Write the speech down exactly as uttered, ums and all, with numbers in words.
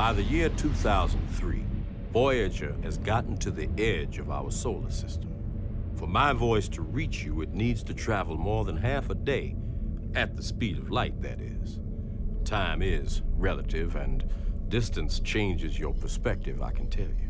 By the year two thousand three, Voyager has gotten to the edge of our solar system. For my voice to reach you, it needs to travel more than half a day, at the speed of light, that is. Time is relative, and distance changes your perspective, I can tell you.